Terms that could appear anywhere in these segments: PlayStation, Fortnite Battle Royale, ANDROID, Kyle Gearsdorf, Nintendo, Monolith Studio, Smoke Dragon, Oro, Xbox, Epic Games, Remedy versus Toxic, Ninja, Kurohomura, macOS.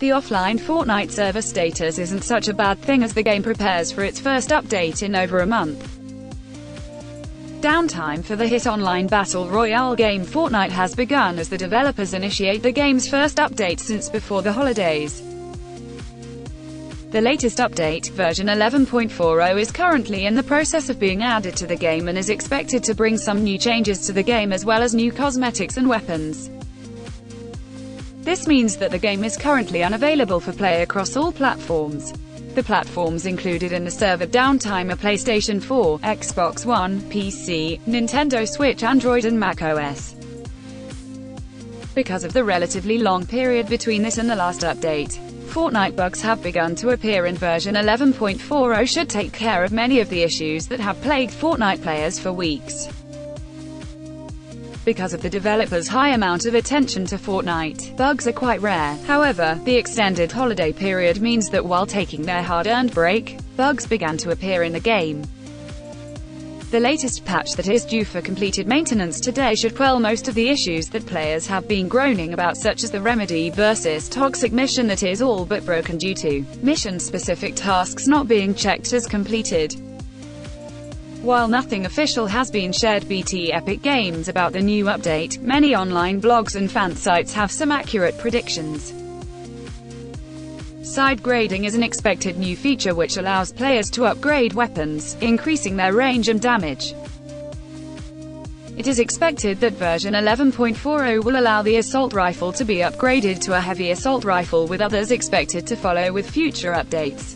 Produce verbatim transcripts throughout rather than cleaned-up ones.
The offline Fortnite server status isn't such a bad thing as the game prepares for its first update in over a month. Downtime for the hit online Battle Royale game Fortnite has begun as the developers initiate the game's first update since before the holidays. The latest update, version eleven point forty, is currently in the process of being added to the game and is expected to bring some new changes to the game as well as new cosmetics and weapons. This means that the game is currently unavailable for play across all platforms. The platforms included in the server downtime are PlayStation four, Xbox One, P C, Nintendo Switch, Android and macOS. Because of the relatively long period between this and the last update, Fortnite bugs have begun to appear in version eleven point forty should take care of many of the issues that have plagued Fortnite players for weeks. Because of the developers' high amount of attention to Fortnite, bugs are quite rare. However, the extended holiday period means that while taking their hard-earned break, bugs began to appear in the game. The latest patch that is due for completed maintenance today should quell most of the issues that players have been groaning about, such as the Remedy versus Toxic mission that is all but broken due to mission-specific tasks not being checked as completed. While nothing official has been shared by Epic Games about the new update, many online blogs and fan sites have some accurate predictions. Side grading is an expected new feature which allows players to upgrade weapons, increasing their range and damage. It is expected that version eleven point forty will allow the assault rifle to be upgraded to a heavy assault rifle, with others expected to follow with future updates.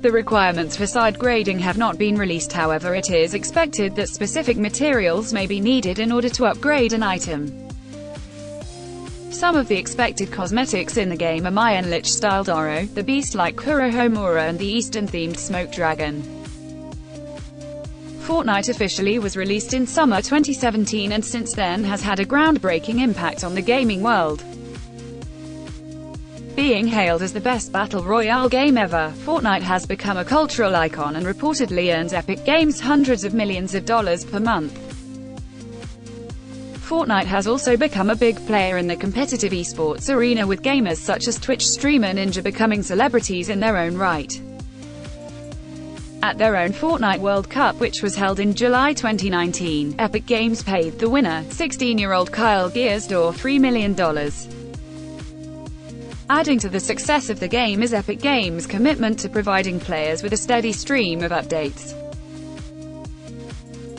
The requirements for side grading have not been released, however it is expected that specific materials may be needed in order to upgrade an item. Some of the expected cosmetics in the game are Mayan Lich-styled Oro, the beast-like Kurohomura and the Eastern-themed Smoke Dragon. Fortnite officially was released in summer twenty seventeen and since then has had a groundbreaking impact on the gaming world. Being hailed as the best Battle Royale game ever, Fortnite has become a cultural icon and reportedly earns Epic Games hundreds of millions of dollars per month. Fortnite has also become a big player in the competitive esports arena, with gamers such as Twitch streamer Ninja becoming celebrities in their own right. At their own Fortnite World Cup, which was held in July twenty nineteen, Epic Games paid the winner, sixteen-year-old Kyle Gearsdorf, three million dollars. Adding to the success of the game is Epic Games' commitment to providing players with a steady stream of updates.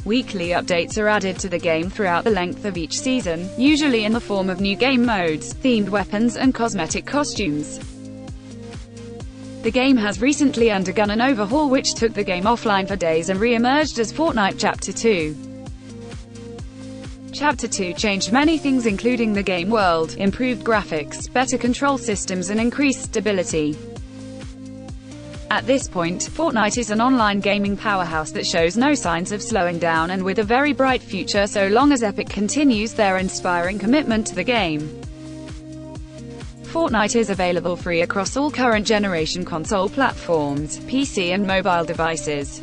Weekly updates are added to the game throughout the length of each season, usually in the form of new game modes, themed weapons and cosmetic costumes. The game has recently undergone an overhaul which took the game offline for days and re-emerged as Fortnite Chapter two. Chapter two changed many things, including the game world, improved graphics, better control systems and increased stability. At this point, Fortnite is an online gaming powerhouse that shows no signs of slowing down and with a very bright future so long as Epic continues their inspiring commitment to the game. Fortnite is available free across all current generation console platforms, P C and mobile devices.